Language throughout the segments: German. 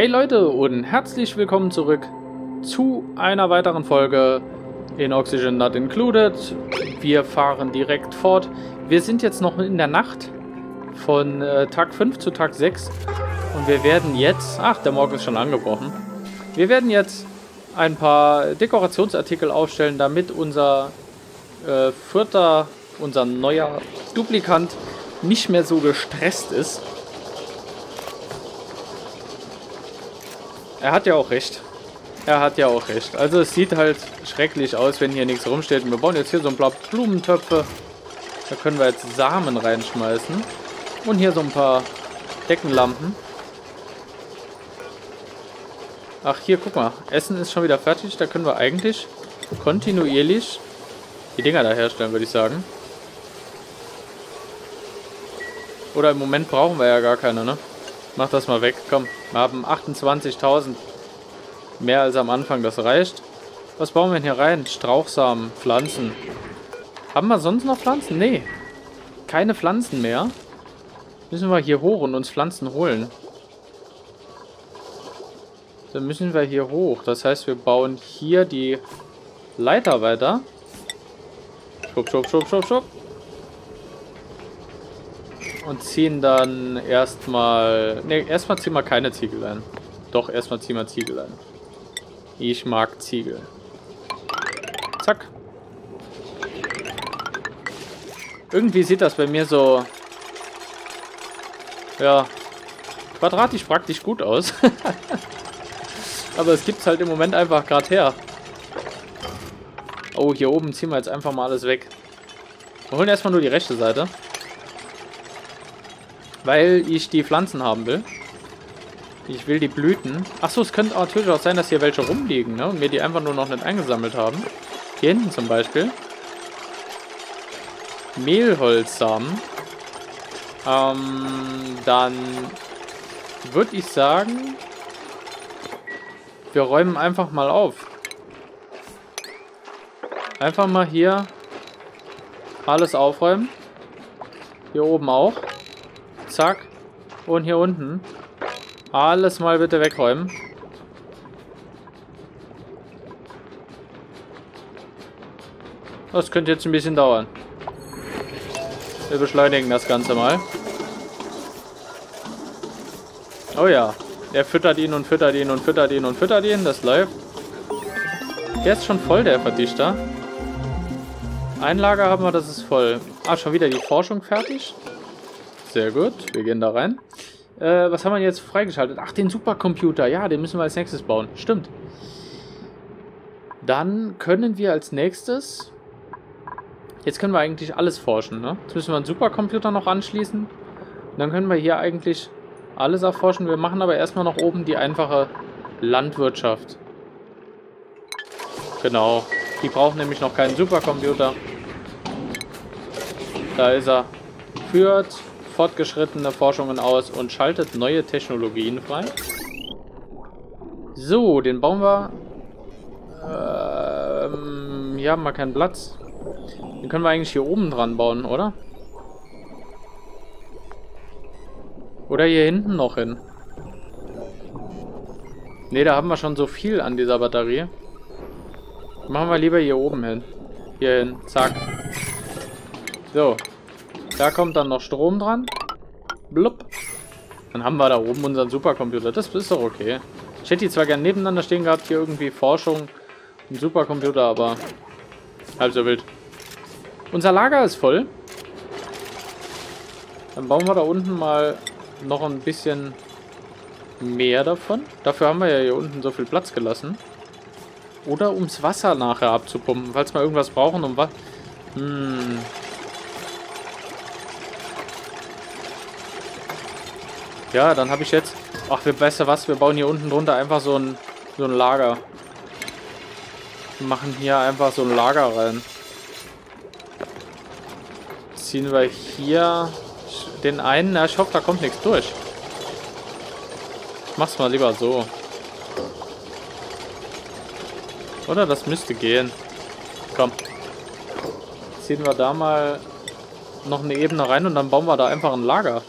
Hey Leute und herzlich willkommen zurück zu einer weiteren Folge in Oxygen Not Included. Wir fahren direkt fort. Wir sind jetzt noch in der Nacht von Tag 5 zu Tag 6 und wir werden jetzt, ach, der Morgen ist schon angebrochen, wir werden jetzt ein paar Dekorationsartikel aufstellen, damit unser neuer Duplikant nicht mehr so gestresst ist. Er hat ja auch recht. Also es sieht halt schrecklich aus, wenn hier nichts rumsteht. Und wir bauen jetzt hier so ein paar Blumentöpfe. Da können wir jetzt Samen reinschmeißen. Und hier so ein paar Deckenlampen. Ach, hier, guck mal. Essen ist schon wieder fertig. Da können wir eigentlich kontinuierlich die Dinger da herstellen, würde ich sagen. Oder im Moment brauchen wir ja gar keine, ne? Mach das mal weg, komm. Wir haben 28.000. Mehr als am Anfang, das reicht. Was bauen wir denn hier rein? Strauchsamen, Pflanzen. Haben wir sonst noch Pflanzen? Nee. Keine Pflanzen mehr. Müssen wir hier hoch und uns Pflanzen holen. Dann müssen wir hier hoch. Das heißt, wir bauen hier die Leiter weiter. Schub, schub, schub, schub, schub. Und ziehen dann erstmal... Ne, erstmal ziehen wir keine Ziegel ein. Doch, erstmal ziehen wir Ziegel ein. Ich mag Ziegel. Zack. Irgendwie sieht das bei mir so... Ja. Quadratisch praktisch gut aus. Aber es gibt's halt im Moment einfach gerade her. Oh, hier oben ziehen wir jetzt einfach mal alles weg. Wir holen erstmal nur die rechte Seite. Weil ich die Pflanzen haben will. Ich will die Blüten. Achso, es könnte natürlich auch sein, dass hier welche rumliegen, ne? Und wir die einfach nur noch nicht eingesammelt haben. Hier hinten zum Beispiel. Mehlholzsamen. Dann würde ich sagen, wir räumen einfach mal auf. Einfach mal hier alles aufräumen. Hier oben auch. Zack. Und hier unten. Alles mal bitte wegräumen. Das könnte jetzt ein bisschen dauern. Wir beschleunigen das Ganze mal. Oh ja. Er füttert ihn und füttert ihn und füttert ihn und füttert ihn. Das läuft. Der ist schon voll, der Verdichter. Ein Lager haben wir, das ist voll. Ah, schon wieder die Forschung fertig. Sehr gut. Wir gehen da rein. Was haben wir jetzt freigeschaltet? Ach, den Supercomputer. Ja, den müssen wir als nächstes bauen. Stimmt. Dann können wir als nächstes... Jetzt können wir eigentlich alles forschen, ne? Jetzt müssen wir einen Supercomputer noch anschließen. Und dann können wir hier eigentlich alles erforschen. Wir machen aber erstmal noch oben die einfache Landwirtschaft. Genau. Die brauchen nämlich noch keinen Supercomputer. Da ist er. Führt fortgeschrittene Forschungen aus und schaltet neue Technologien frei. So, den bauen wir. Hier haben wir keinen Platz. Den können wir eigentlich hier oben dran bauen, oder? Oder hier hinten noch hin. Ne, da haben wir schon so viel an dieser Batterie. Machen wir lieber hier oben hin. Hier hin, zack. So. Da kommt dann noch Strom dran. Blub. Dann haben wir da oben unseren Supercomputer. Das ist doch okay. Ich hätte die zwar gerne nebeneinander stehen gehabt, hier irgendwie Forschung und Supercomputer, aber halb so wild. Unser Lager ist voll. Dann bauen wir da unten mal noch ein bisschen mehr davon. Dafür haben wir ja hier unten so viel Platz gelassen. Oder ums Wasser nachher abzupumpen, falls wir irgendwas brauchen, um was... Ja, dann habe ich jetzt... Ach, weißt du was? Wir bauen hier unten drunter einfach so ein Lager. Wir machen hier einfach so ein Lager rein. Ziehen wir hier den einen... Na, ich hoffe, da kommt nichts durch. Ich mach's mal lieber so. Oder? Das müsste gehen. Komm. Ziehen wir da mal noch eine Ebene rein und dann bauen wir da einfach ein Lager.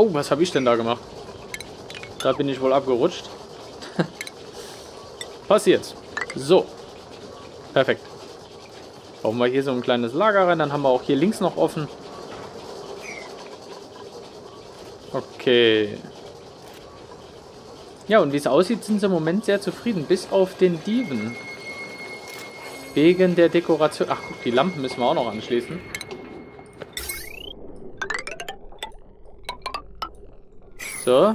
Oh, was habe ich denn da gemacht? Da bin ich wohl abgerutscht. Passiert. So. Perfekt. Bauen wir hier so ein kleines Lager rein. Dann haben wir auch hier links noch offen. Okay. Ja, und wie es aussieht, sind sie im Moment sehr zufrieden. Bis auf den Diven. Wegen der Dekoration. Ach, guck, die Lampen müssen wir auch noch anschließen. So.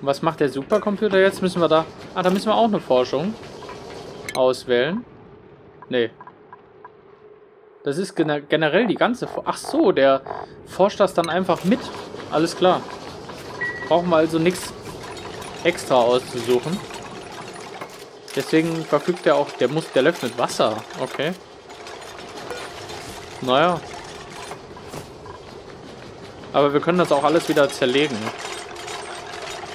Was macht der Supercomputer jetzt? Müssen wir da... Ah, da müssen wir auch eine Forschung auswählen. Nee. Das ist generell die ganze... Ach so, der forscht das dann einfach mit. Alles klar. Brauchen wir also nichts extra auszusuchen. Deswegen verfügt er auch... Der läuft mit Wasser. Okay. Naja. Aber wir können das auch alles wieder zerlegen.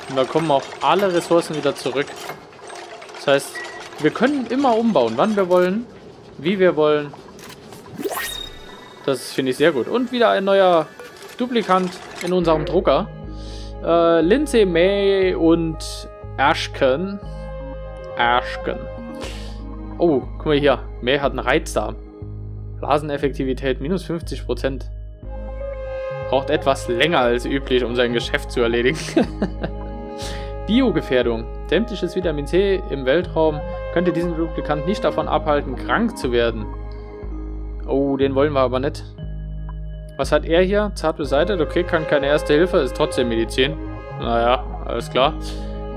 Und da kommen auch alle Ressourcen wieder zurück. Das heißt, wir können immer umbauen, wann wir wollen, wie wir wollen. Das finde ich sehr gut. Und wieder ein neuer Duplikant in unserem Drucker. Lindsey May und Ashkan. Oh, guck mal hier. May hat einen Reiz da. Blaseneffektivität minus 50%. Braucht etwas länger als üblich, um sein Geschäft zu erledigen. Biogefährdung. Sämtliches Vitamin C im Weltraum könnte diesen Duplikant nicht davon abhalten, krank zu werden. Oh, den wollen wir aber nicht. Was hat er hier? Zart beseitigt. Okay, kann keine erste Hilfe, ist trotzdem Medizin. Naja, alles klar.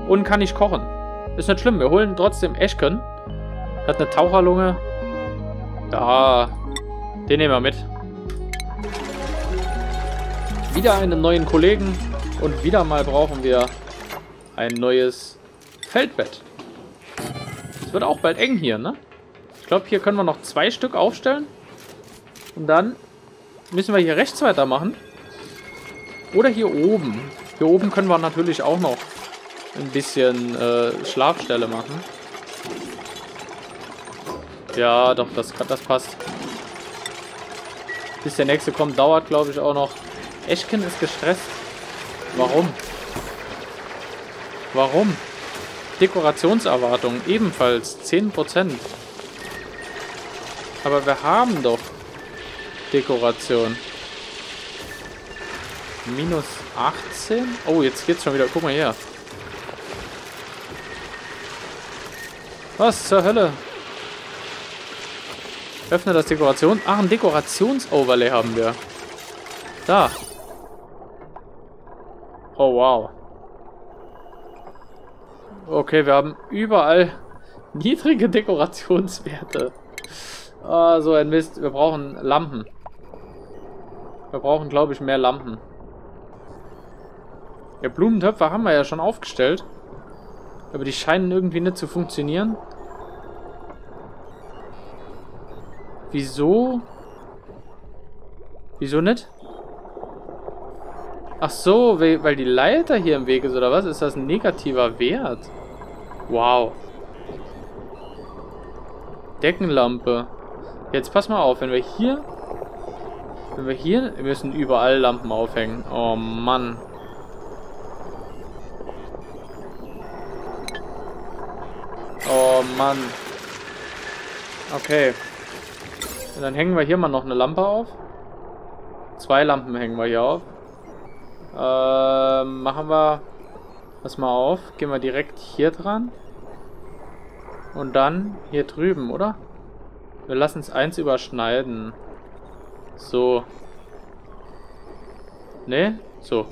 Und kann nicht kochen. Ist nicht schlimm, wir holen trotzdem Ashkan. Hat eine Taucherlunge. Da, den nehmen wir mit. Wieder einen neuen Kollegen. Und wieder mal brauchen wir ein neues Feldbett. Es wird auch bald eng hier, ne? Ich glaube, hier können wir noch 2 Stück aufstellen. Und dann müssen wir hier rechts weitermachen. Oder hier oben. Hier oben können wir natürlich auch noch ein bisschen Schlafstelle machen. Ja, doch, das passt. Bis der nächste kommt, dauert, glaube ich, auch noch. Ashkan ist gestresst. Warum? Warum? Dekorationserwartung ebenfalls 10%. Aber wir haben doch Dekoration. Minus 18? Oh, jetzt geht's schon wieder. Guck mal her. Was zur Hölle? Öffne das Dekoration. Ach, ein Dekorationsoverlay haben wir. Da. Oh, wow. Okay, wir haben überall niedrige Dekorationswerte. Ah, so ein Mist. Wir brauchen Lampen. Wir brauchen, glaube ich, mehr Lampen. Ja, Blumentöpfe haben wir ja schon aufgestellt. Aber die scheinen irgendwie nicht zu funktionieren. Wieso? Wieso nicht? Ach so, weil die Leiter hier im Weg ist, oder was? Ist das ein negativer Wert? Wow. Deckenlampe. Jetzt pass mal auf, wir müssen überall Lampen aufhängen. Oh Mann. Oh Mann. Okay. Und dann hängen wir hier mal noch eine Lampe auf. 2 Lampen hängen wir hier auf. Machen wir das mal auf. Gehen wir direkt hier dran. Und dann hier drüben, oder? Wir lassen es eins überschneiden. So. Ne? So.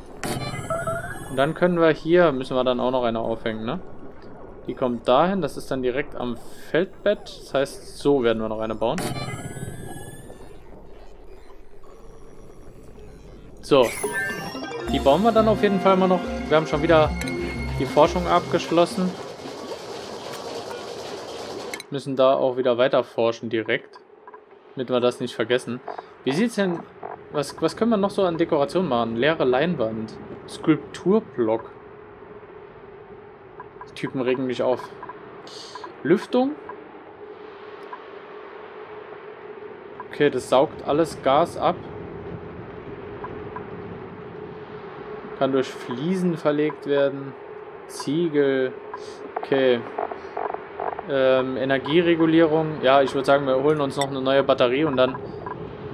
Und dann können wir hier, müssen wir dann auch noch eine aufhängen, ne? Die kommt dahin, das ist dann direkt am Feldbett. Das heißt, so werden wir noch eine bauen. So. Die bauen wir dann auf jeden Fall mal noch. Wir haben schon wieder die Forschung abgeschlossen. Müssen da auch wieder weiter forschen direkt. Damit wir das nicht vergessen. Wie sieht's denn... Was können wir noch so an Dekoration machen? Leere Leinwand. Skulpturblock. Die Typen regen mich auf. Lüftung. Okay, das saugt alles Gas ab. kann durch Fliesen verlegt werden, Ziegel, okay. Energieregulierung, ja, ich würde sagen, wir holen uns noch eine neue Batterie und dann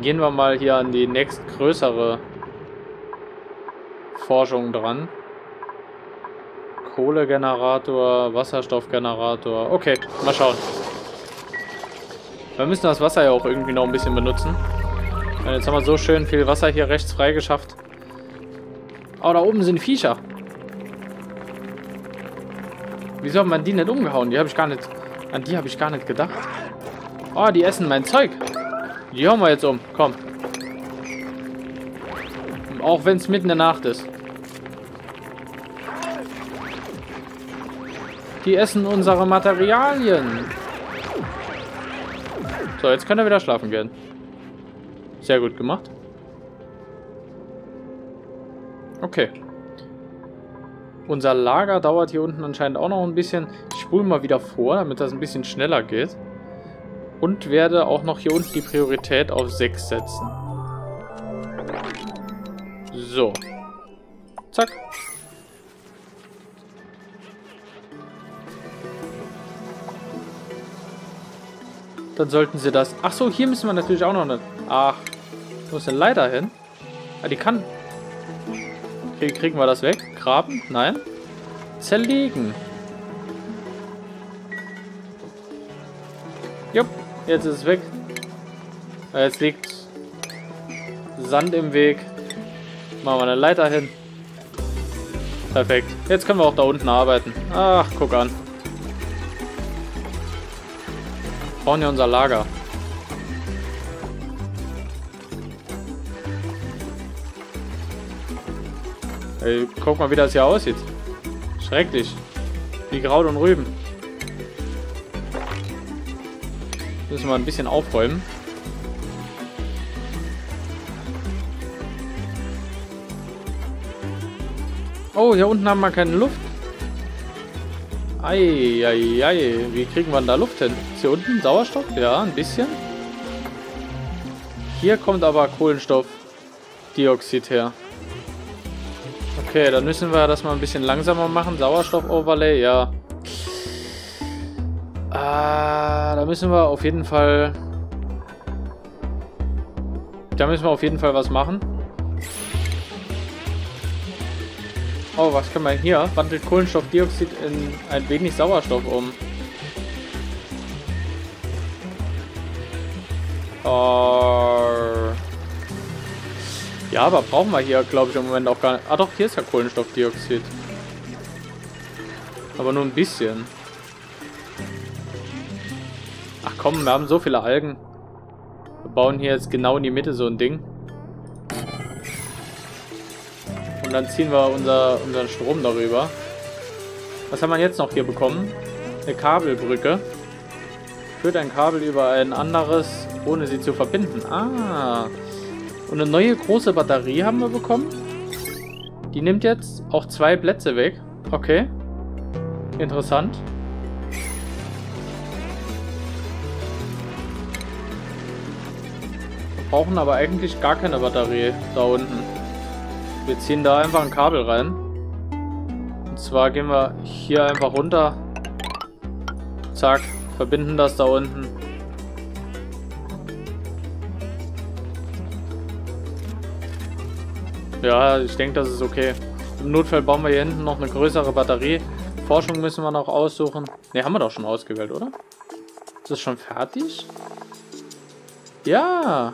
gehen wir mal hier an die nächstgrößere Forschung dran. Kohlegenerator, Wasserstoffgenerator, okay, mal schauen. Wir müssen das Wasser ja auch irgendwie noch ein bisschen benutzen. Jetzt haben wir so schön viel Wasser hier rechts freigeschafft. Oh, da oben sind Viecher. Wieso hat man die nicht umgehauen? Die habe ich gar nicht. An die habe ich gar nicht gedacht. Oh, die essen mein Zeug. Die hauen wir jetzt um. Komm. Auch wenn es mitten in der Nacht ist. Die essen unsere Materialien. So, jetzt können wir wieder schlafen gehen. Sehr gut gemacht. Okay. Unser Lager dauert hier unten anscheinend auch noch ein bisschen. Ich spule mal wieder vor, damit das ein bisschen schneller geht. Und werde auch noch hier unten die Priorität auf 6 setzen. So. Zack. Dann sollten sie das... Ach so, hier müssen wir natürlich auch noch eine... Ach, wo ist denn Leiter hin? Ah, die kann... Okay, kriegen wir das weg? Graben? Nein. Zerlegen. Jupp, jetzt ist es weg. Jetzt liegt Sand im Weg. Machen wir eine Leiter hin. Perfekt. Jetzt können wir auch da unten arbeiten. Ach, guck an. Wir bauen ja unser Lager. Ey, guck mal, wie das hier aussieht. Schrecklich. Wie Kraut und Rüben. Müssen wir mal ein bisschen aufräumen. Oh, hier unten haben wir keine Luft. Eieiei, wie kriegen wir denn da Luft hin? Ist hier unten Sauerstoff? Ja, ein bisschen. Hier kommt aber Kohlenstoffdioxid her. Okay, dann müssen wir das mal ein bisschen langsamer machen. Sauerstoff-Overlay, ja. Da müssen wir auf jeden Fall... Da müssen wir auf jeden Fall was machen. Oh, was können wir hier? Wandelt Kohlenstoffdioxid in ein wenig Sauerstoff um. Ja, aber brauchen wir hier, glaube ich, im Moment auch gar nicht. Ah doch, hier ist ja Kohlenstoffdioxid. Aber nur ein bisschen. Ach komm, wir haben so viele Algen. Wir bauen hier jetzt genau in die Mitte so ein Ding. Und dann ziehen wir unseren Strom darüber. Was haben wir jetzt noch hier bekommen? Eine Kabelbrücke. Führt ein Kabel über ein anderes, ohne sie zu verbinden. Ah. Und eine neue große Batterie haben wir bekommen. Die nimmt jetzt auch 2 Plätze weg. Okay. Interessant. Wir brauchen aber eigentlich gar keine Batterie da unten. Wir ziehen da einfach ein Kabel rein. Und zwar gehen wir hier einfach runter. Zack, verbinden das da unten. Ja, ich denke, das ist okay. Im Notfall bauen wir hier hinten noch eine größere Batterie. Forschung müssen wir noch aussuchen. Ne, haben wir doch schon ausgewählt, oder? Ist das schon fertig? Ja!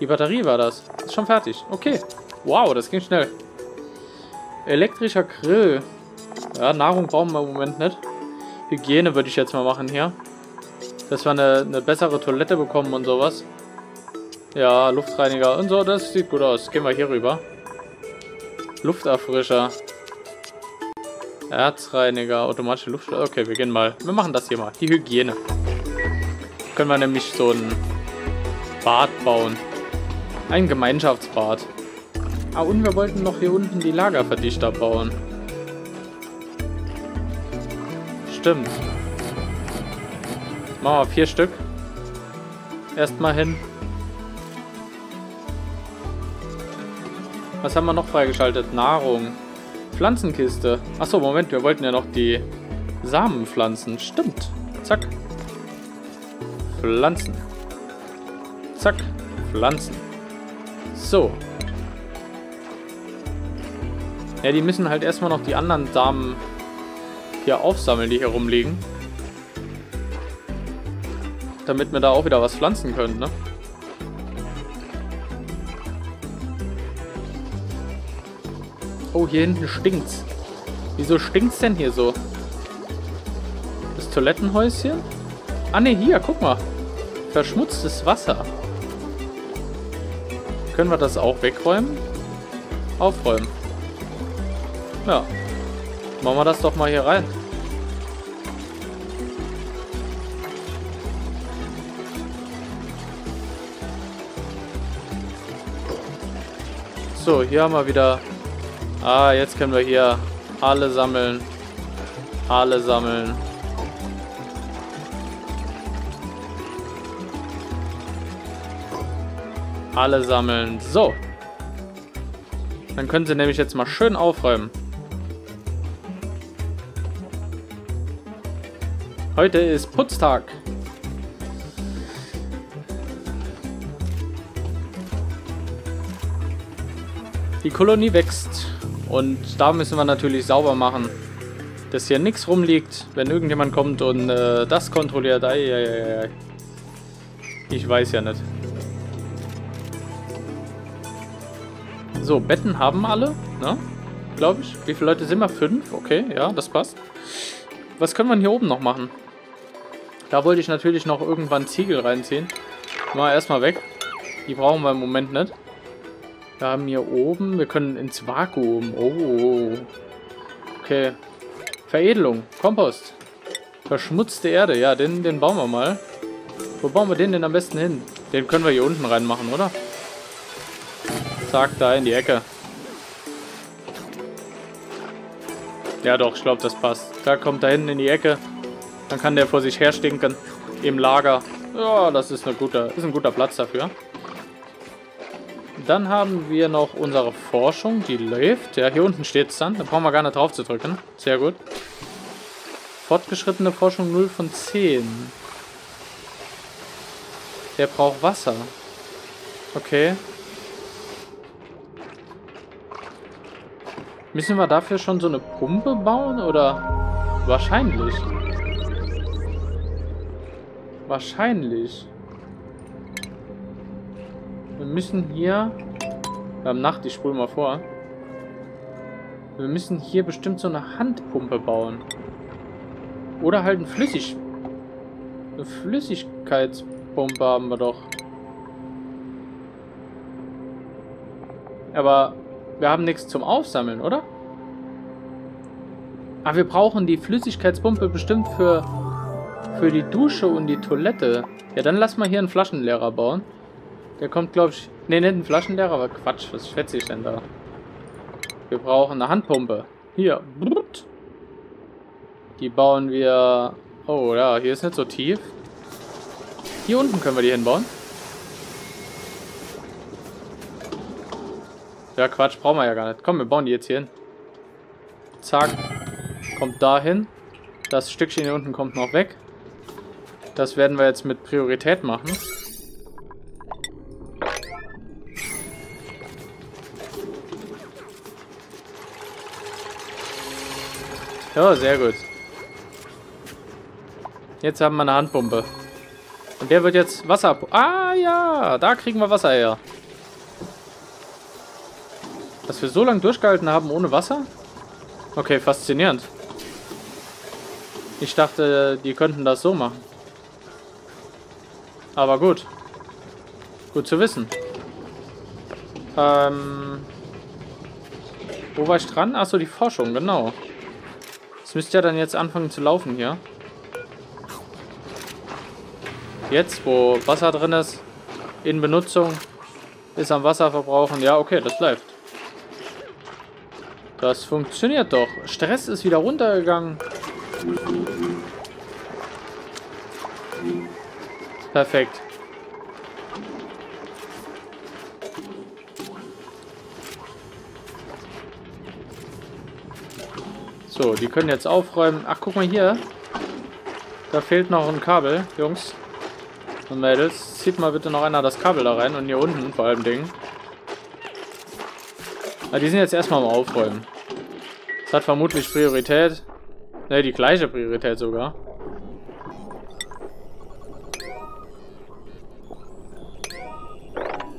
Die Batterie war das. Ist schon fertig. Okay. Wow, das ging schnell. Elektrischer Grill. Ja, Nahrung brauchen wir im Moment nicht. Hygiene würde ich jetzt mal machen hier. Dass wir eine bessere Toilette bekommen und sowas. Ja, Luftreiniger und so, das sieht gut aus. Gehen wir hier rüber. Lufterfrischer. Erzreiniger, automatische Luftschleuder. Okay, wir gehen mal. Wir machen das hier mal. Die Hygiene. Können wir nämlich so ein Bad bauen. Ein Gemeinschaftsbad. Ah, und wir wollten noch hier unten die Lagerverdichter bauen. Stimmt. Machen wir 4 Stück. Erstmal hin. Was haben wir noch freigeschaltet? Nahrung. Pflanzenkiste. Achso, Moment, wir wollten ja noch die Samen pflanzen. Stimmt. Zack. Pflanzen. Zack. Pflanzen. So. Ja, die müssen halt erstmal noch die anderen Samen hier aufsammeln, die hier rumliegen. Damit wir da auch wieder was pflanzen können, ne? Oh, hier hinten stinkt's. Wieso stinkt's denn hier so? Das Toilettenhäuschen? Ah ne, hier, guck mal. Verschmutztes Wasser. Können wir das auch wegräumen? Aufräumen. Ja. Machen wir das doch mal hier rein. So, hier haben wir wieder... Ah, jetzt können wir hier alle sammeln. Alle sammeln. Alle sammeln. So. Dann können sie nämlich jetzt mal schön aufräumen. Heute ist Putztag. Die Kolonie wächst. Und da müssen wir natürlich sauber machen, dass hier nichts rumliegt, wenn irgendjemand kommt und das kontrolliert. Eieiei. Ich weiß ja nicht. So, Betten haben alle, ne? Glaube ich. Wie viele Leute sind wir? 5? Okay, ja, das passt. Was können wir hier oben noch machen? Da wollte ich natürlich noch irgendwann Ziegel reinziehen. Mal erstmal weg. Die brauchen wir im Moment nicht. Wir haben hier oben, wir können ins Vakuum. Oh. Okay. Veredelung. Kompost. Verschmutzte Erde. Ja, den bauen wir mal. Wo bauen wir den denn am besten hin? Den können wir hier unten reinmachen, oder? Zack, da in die Ecke. Ja doch, ich glaube, das passt. Da kommt da hinten in die Ecke. Dann kann der vor sich her stinken. Im Lager. Ja, das ist ein guter Platz dafür. Dann haben wir noch unsere Forschung, die läuft. Ja, hier unten steht es dann. Da brauchen wir gar nicht drauf zu drücken. Sehr gut. Fortgeschrittene Forschung 0 von 10. Der braucht Wasser. Okay. Müssen wir dafür schon so eine Pumpe bauen? Oder? Wahrscheinlich. Wahrscheinlich. Wir müssen hier... Nacht, ich spule mal vor. Wir müssen hier bestimmt so eine Handpumpe bauen. Oder halt eine Flüssigkeitspumpe haben wir doch. Aber wir haben nichts zum Aufsammeln, oder? Aber wir brauchen die Flüssigkeitspumpe bestimmt für die Dusche und die Toilette. Ja, dann lass mal hier einen Flaschenleerer bauen. Der kommt, glaube ich... Ne, nicht ein Flaschenleerer, aber Quatsch. Was schätze ich denn da? Wir brauchen eine Handpumpe. Hier. Die bauen wir... Oh, ja, hier ist nicht so tief. Hier unten können wir die hinbauen. Ja, Quatsch, brauchen wir ja gar nicht. Komm, wir bauen die jetzt hier hin. Zack. Kommt da hin. Das Stückchen hier unten kommt noch weg. Das werden wir jetzt mit Priorität machen. Ja, sehr gut. Jetzt haben wir eine Handpumpe. Und der wird jetzt Wasser... Ah ja, da kriegen wir Wasser her. Dass wir so lange durchgehalten haben ohne Wasser? Okay, faszinierend. Ich dachte, die könnten das so machen. Aber gut. Gut zu wissen. Wo war ich dran? Achso, die Forschung, genau. Das müsste ja dann jetzt anfangen zu laufen hier. Jetzt, wo Wasser drin ist, in Benutzung, ist am Wasser verbrauchen. Ja, okay, das läuft. Das funktioniert doch. Stress ist wieder runtergegangen. Perfekt. So, die können jetzt aufräumen. Ach, guck mal hier. Da fehlt noch ein Kabel, Jungs und Mädels. Zieht mal bitte noch einer das Kabel da rein und hier unten vor allem Ding. Na, die sind jetzt erstmal am Aufräumen. Das hat vermutlich Priorität. Ne, die gleiche Priorität sogar.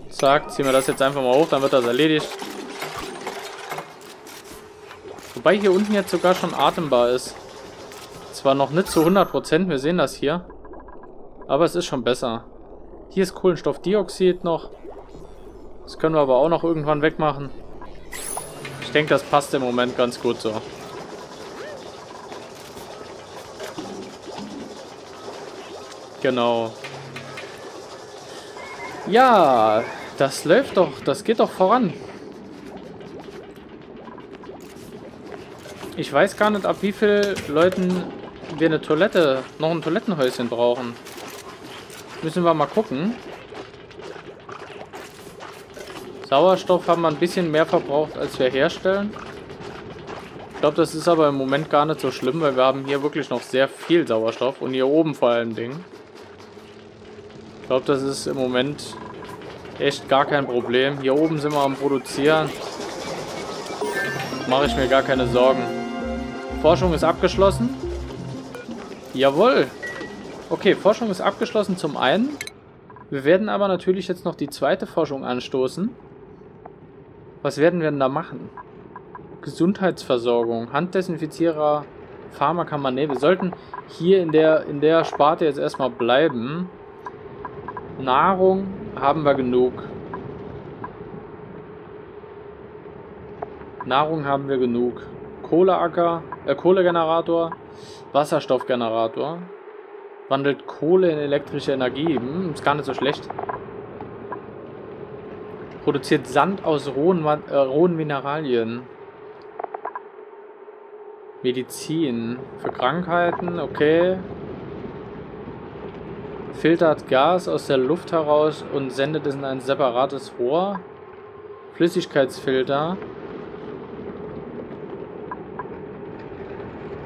Zack, ziehen wir das jetzt einfach mal hoch, dann wird das erledigt. Wobei hier unten jetzt sogar schon atembar ist. Zwar noch nicht zu 100%, wir sehen das hier. Aber es ist schon besser. Hier ist Kohlenstoffdioxid noch. Das können wir aber auch noch irgendwann wegmachen. Ich denke, das passt im Moment ganz gut so. Genau. Ja, das läuft doch. Das geht doch voran. Ich weiß gar nicht, ab wie viel Leuten wir eine Toilette, noch ein Toilettenhäuschen brauchen. Müssen wir mal gucken. Sauerstoff haben wir ein bisschen mehr verbraucht, als wir herstellen. Ich glaube, das ist aber im Moment gar nicht so schlimm, weil wir haben hier wirklich noch sehr viel Sauerstoff und hier oben vor allem Dingen. Ich glaube, das ist im Moment echt gar kein Problem. Hier oben sind wir am Produzieren. Mache ich mir gar keine Sorgen. Forschung ist abgeschlossen. Jawohl. Okay, Forschung ist abgeschlossen zum einen. Wir werden aber natürlich jetzt noch die zweite Forschung anstoßen. Was werden wir denn da machen? Gesundheitsversorgung, Handdesinfizierer, Pharmakammer. Ne, wir sollten hier in der Sparte jetzt erstmal bleiben. Nahrung haben wir genug. Nahrung haben wir genug. Kohleacker, Kohlegenerator, Wasserstoffgenerator. Wandelt Kohle in elektrische Energie. Ist gar nicht so schlecht. Produziert Sand aus rohen Mineralien. Medizin für Krankheiten, okay. Filtert Gas aus der Luft heraus und sendet es in ein separates Rohr. Flüssigkeitsfilter.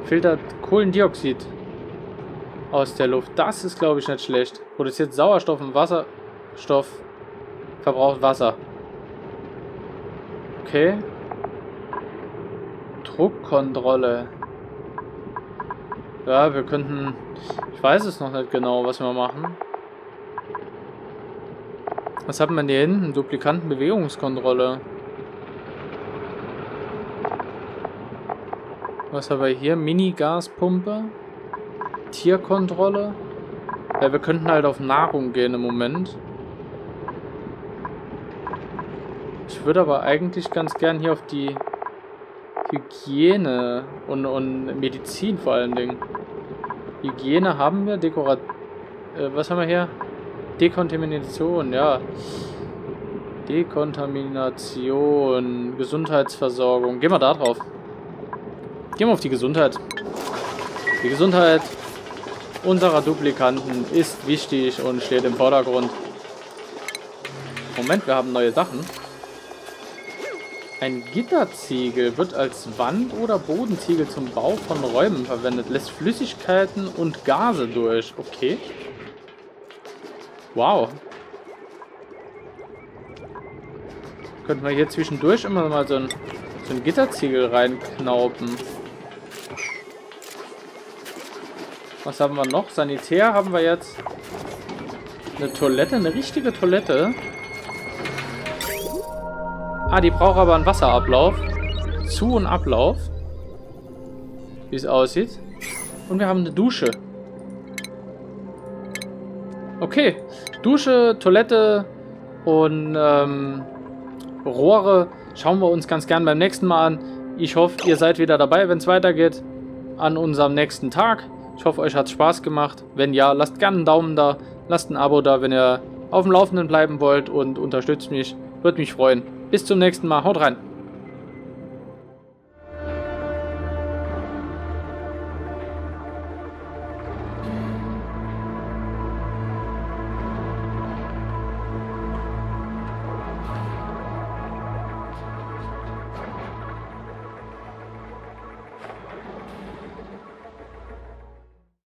Filtert Kohlendioxid aus der Luft. Das ist, glaube ich, nicht schlecht. Produziert Sauerstoff und Wasserstoff. Verbraucht Wasser. Okay. Druckkontrolle. Ja, wir könnten... Ich weiß es noch nicht genau, was wir machen. Was hat man hier hinten? Duplikantenbewegungskontrolle. Was haben wir hier? Mini-Gaspumpe. Tierkontrolle. Ja, wir könnten halt auf Nahrung gehen im Moment. Ich würde aber eigentlich ganz gern hier auf die Hygiene und Medizin vor allen Dingen. Hygiene haben wir, was haben wir hier? Dekontamination, ja. Dekontamination, Gesundheitsversorgung. Gehen wir da drauf. Gehen wir auf die Gesundheit. Die Gesundheit unserer Duplikanten ist wichtig und steht im Vordergrund. Moment, wir haben neue Sachen. Ein Gitterziegel wird als Wand- oder Bodenziegel zum Bau von Räumen verwendet. Lässt Flüssigkeiten und Gase durch. Okay. Wow. Könnten wir hier zwischendurch immer mal so ein Gitterziegel reinknaupen. Was haben wir noch? Sanitär haben wir jetzt. Eine Toilette, eine richtige Toilette. Ah, die braucht aber einen Wasserablauf. Zu- und Ablauf. Wie es aussieht. Und wir haben eine Dusche. Okay. Dusche, Toilette und Rohre schauen wir uns ganz gern beim nächsten Mal an. Ich hoffe, ihr seid wieder dabei, wenn es weitergeht an unserem nächsten Tag. Ich hoffe, euch hat es Spaß gemacht. Wenn ja, lasst gerne einen Daumen da. Lasst ein Abo da, wenn ihr auf dem Laufenden bleiben wollt und unterstützt mich. Würde mich freuen. Bis zum nächsten Mal. Haut rein.